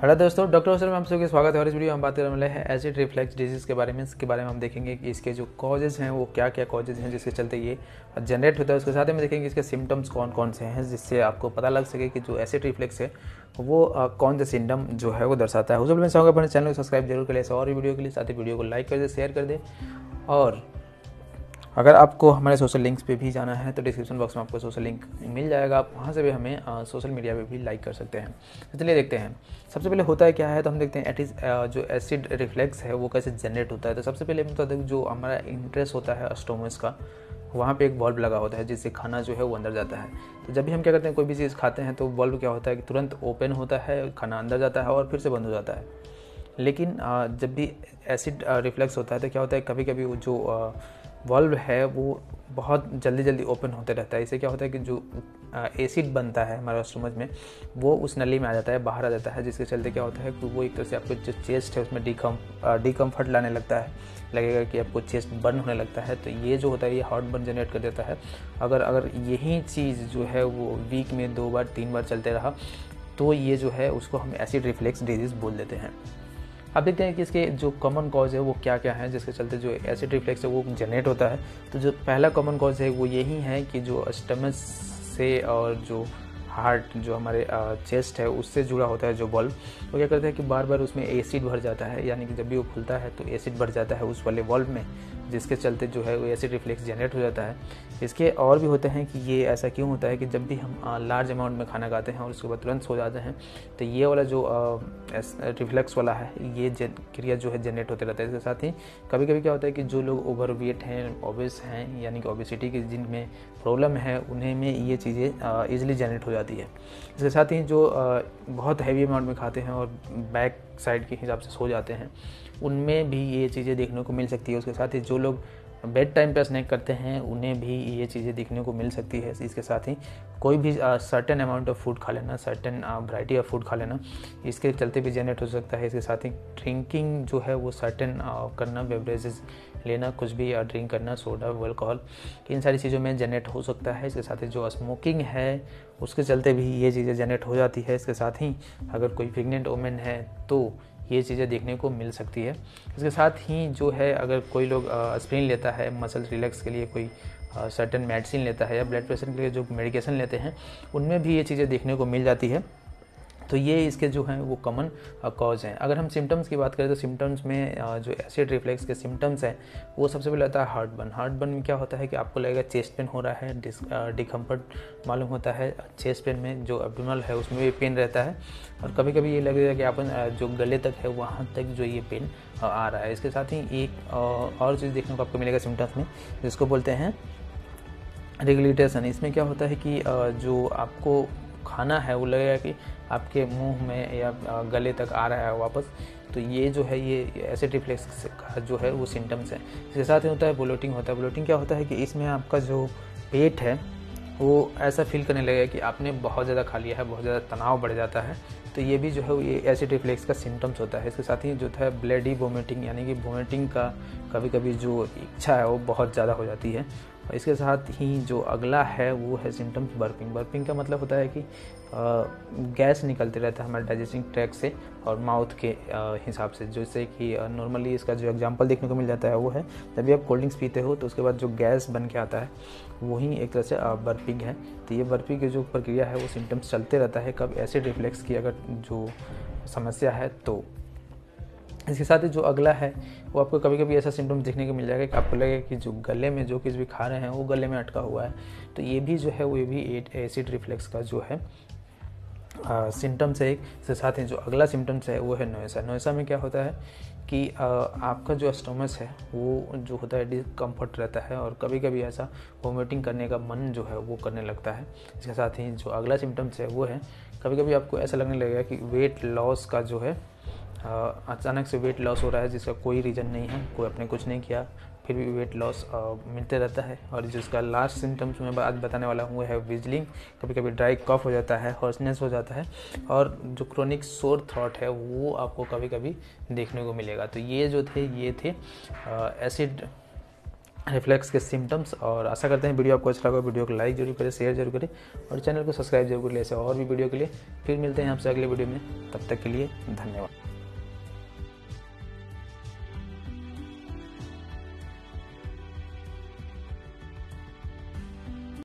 Hello दोस्तों, doctor Hasan में आप सबके स्वागत है। और इस वीडियो हम बात करने वाले हैं एसिड रिफ्लक्स डिजीज़ के बारे में। इसके बारे में हम देखेंगे कि इसके जो कॉजेज़ हैं वो क्या क्या कॉजेज़ हैं जिसके चलते ये जनरेट होता है। उसके साथ ही हम देखेंगे इसके सिम्टम्स कौन कौन से हैं, जिससे आपको पता लग सके कि जो एसिड रिफ्लक्स है वो कौन से सिम्टम जो है वो दर्शाता है। उसमें मैं चाहूँगा अपने चैनल को सब्सक्राइब जरूर कर लें और वीडियो के लिए, साथ ही वीडियो को लाइक कर दें, शेयर कर दें। और अगर आपको हमारे सोशल लिंक्स पे भी जाना है तो डिस्क्रिप्शन बॉक्स में आपको सोशल लिंक मिल जाएगा, आप वहाँ से भी हमें सोशल मीडिया पे भी लाइक कर सकते हैं। तो चलिए देखते हैं सबसे पहले होता है क्या है। तो हम देखते हैं जो एसिड रिफ्लक्स है वो कैसे जनरेट होता है। तो सबसे पहले मतलब जो हमारा इंटरेस्ट होता है स्टोमस का, वहाँ पे एक बल्ब लगा होता है जिससे खाना जो है वो अंदर जाता है। तो जब भी हम क्या करते हैं, कोई भी चीज़ खाते हैं तो बल्ब क्या होता है कि तुरंत ओपन होता है, खाना अंदर जाता है और फिर से बंद हो जाता है। लेकिन जब भी एसिड रिफ्लक्स होता है तो क्या होता है, कभी कभी वो जो वॉल्व है वो बहुत जल्दी जल्दी ओपन होते रहता है। इससे क्या होता है कि जो एसिड बनता है हमारा स्टोमच में वो उस नली में आ जाता है, बाहर आ जाता है, जिसके चलते क्या होता है कि वो एक तरह से आपको जो चेस्ट है उसमें डिकम्फर्ट लाने लगता है, लगेगा कि आपको चेस्ट बर्न होने लगता है। तो ये जो होता है ये हॉट बर्न जनरेट कर देता है। अगर यही चीज़ जो है वो वीक में 2 बार 3 बार चलते रहा तो ये जो है उसको हम एसिड रिफ्लक्स डिजीज़ बोल देते हैं। अब देखते हैं कि इसके जो कॉमन कॉज है वो क्या क्या है जिसके चलते जो एसिड रिफ्लक्स है वो जनरेट होता है। तो जो पहला कॉमन कॉज है वो यही है कि जो स्टमक से और जो हार्ट जो हमारे चेस्ट है उससे जुड़ा होता है जो बल्ब, वो क्या करता है कि बार बार उसमें एसिड भर जाता है। यानी कि जब भी वो खुलता है तो एसिड भर जाता है उस वाले बल्ब में, जिसके चलते जो है वो एसिड रिफ्लक्स जनरेट हो जाता है। इसके और भी होते हैं कि ये ऐसा क्यों होता है कि जब भी हम लार्ज अमाउंट में खाना खाते हैं और उसके बाद तुरंत सो जाते हैं तो ये वाला जो रिफ्लक्स वाला है ये क्रिया जो है जनरेट होते रहता है। इसके साथ ही कभी कभी क्या होता है कि जो लोग ओवरवेट हैं, ओबेस हैं, यानी कि ओबेसिटी की जिनमें प्रॉब्लम है, उन्हें में ये चीज़ें ईजिली जनरेट हो जाती है। इसके साथ ही जो बहुत हैवी अमाउंट में खाते हैं और बैक साइड के हिसाब से सो जाते हैं उनमें भी ये चीज़ें देखने को मिल सकती है। उसके साथ ही जो लोग बेड टाइम पर स्नैक करते हैं उन्हें भी ये चीज़ें देखने को मिल सकती है। इसके साथ ही कोई भी सर्टेन अमाउंट ऑफ फूड खा लेना, सर्टेन वैरायटी ऑफ फूड खा लेना, इसके चलते भी जनरेट हो सकता है। इसके साथ ही ड्रिंकिंग जो है वो सर्टेन करना, बेवरेजेस लेना, कुछ भी ड्रिंक करना, सोडा, अल्कोहल, इन सारी चीज़ों में जनरेट हो सकता है। इसके साथ ही जो स्मोकिंग है उसके चलते भी ये चीज़ें जनरेट हो जाती है। इसके साथ ही अगर कोई प्रेग्नेंट वुमेन है तो ये चीज़ें देखने को मिल सकती है। इसके साथ ही जो है अगर कोई लोग एस्पिरिन लेता है मसल रिलैक्स के लिए, कोई सर्टेन मेडिसिन लेता है या ब्लड प्रेशर के लिए जो मेडिकेशन लेते हैं उनमें भी ये चीज़ें देखने को मिल जाती है। तो ये इसके जो हैं वो कॉमन कॉज हैं। अगर हम सिम्टम्स की बात करें तो सिम्टम्स में जो एसिड रिफ्लक्स के सिम्टम्स हैं वो सबसे पहले आता है हार्ट बर्न। हार्ट बर्न में क्या होता है कि आपको लगेगा चेस्ट पेन हो रहा है, डिकम्फर्ट मालूम होता है चेस्ट पेन में, जो एब्डोमिनल है उसमें भी पेन रहता है और कभी कभी ये लगेगा कि अपन जो गले तक है वहाँ तक जो ये पेन आ रहा है। इसके साथ ही एक और चीज़ देखने को आपको मिलेगा सिम्टम्स में जिसको बोलते हैं रेगुलेटेशन। इसमें क्या होता है कि जो आपको खाना है वो लगेगा कि आपके मुंह में या गले तक आ रहा है वापस। तो ये जो है ये एसिड रिफ्लक्स का जो है वो सिम्टम्स है। इसके साथ ही होता है ब्लोटिंग। होता है ब्लोटिंग क्या होता है कि इसमें आपका जो पेट है वो ऐसा फील करने लगेगा कि आपने बहुत ज़्यादा खा लिया है, बहुत ज़्यादा तनाव बढ़ जाता है। तो ये भी जो है ये एसिड रिफ्लक्स का सिम्टम्स होता है। इसके साथ ही जो है ब्लडी वोमिटिंग, यानी कि वोमिटिंग का कभी कभी जो इच्छा है वो बहुत ज़्यादा हो जाती है। और इसके साथ ही जो अगला है वो है सिम्टम्स बर्पिंग। बर्पिंग का मतलब होता है कि गैस निकलते रहता है हमारे डाइजेस्टिव ट्रैक से और माउथ के हिसाब से, जैसे कि नॉर्मली इसका जो एग्जांपल देखने को मिल जाता है वो है जब भी आप कोल्ड ड्रिंक्स पीते हो तो उसके बाद जो गैस बन के आता है वही एक तरह से बर्पिंग है। तो ये बर्पिंग की जो प्रक्रिया है वो सिम्टम्स चलते रहता है कब एसिड रिफ्लक्स की अगर जो समस्या है तो। इसके साथ ही जो अगला है वो आपको कभी कभी ऐसा सिम्टम्स देखने को मिल जाएगा कि आपको लगेगा कि जो गले में जो कुछ भी खा रहे हैं वो गले में अटका हुआ है। तो ये भी जो है वो भी एसिड रिफ्लक्स का जो है सिम्टम्स है। इसके साथ ही जो अगला सिम्टम्स है वो है नोएसा। नोएसा में क्या होता है कि आपका जो स्टोमस है वो जो होता है डिस्कम्फर्ट रहता है और कभी कभी ऐसा वोमिटिंग करने का मन जो है वो करने लगता है। इसके साथ ही जो अगला सिम्टम्स है वो है कभी कभी आपको ऐसा लगने लगेगा कि वेट लॉस का जो है अचानक से वेट लॉस हो रहा है जिसका कोई रीज़न नहीं है, कोई आपने कुछ नहीं किया फिर भी वेट लॉस मिलते रहता है। और जिसका लास्ट सिम्टम्स मैं आज बताने वाला हूँ है विजलिंग, कभी कभी ड्राई कफ हो जाता है, हॉर्सनेस हो जाता है और जो क्रोनिक सोर थ्रोट है वो आपको कभी कभी देखने को मिलेगा। तो ये जो थे ये थे एसिड रिफ्लेक्स के सिम्टम्स। और आशा करते हैं वीडियो आपको अच्छा लगा। वीडियो को लाइक जरूर करें, शेयर जरूर करें और चैनल को सब्सक्राइब जरूर करें। ऐसे और भी वीडियो के लिए फिर मिलते हैं आपसे अगले वीडियो में। तब तक के लिए धन्यवाद।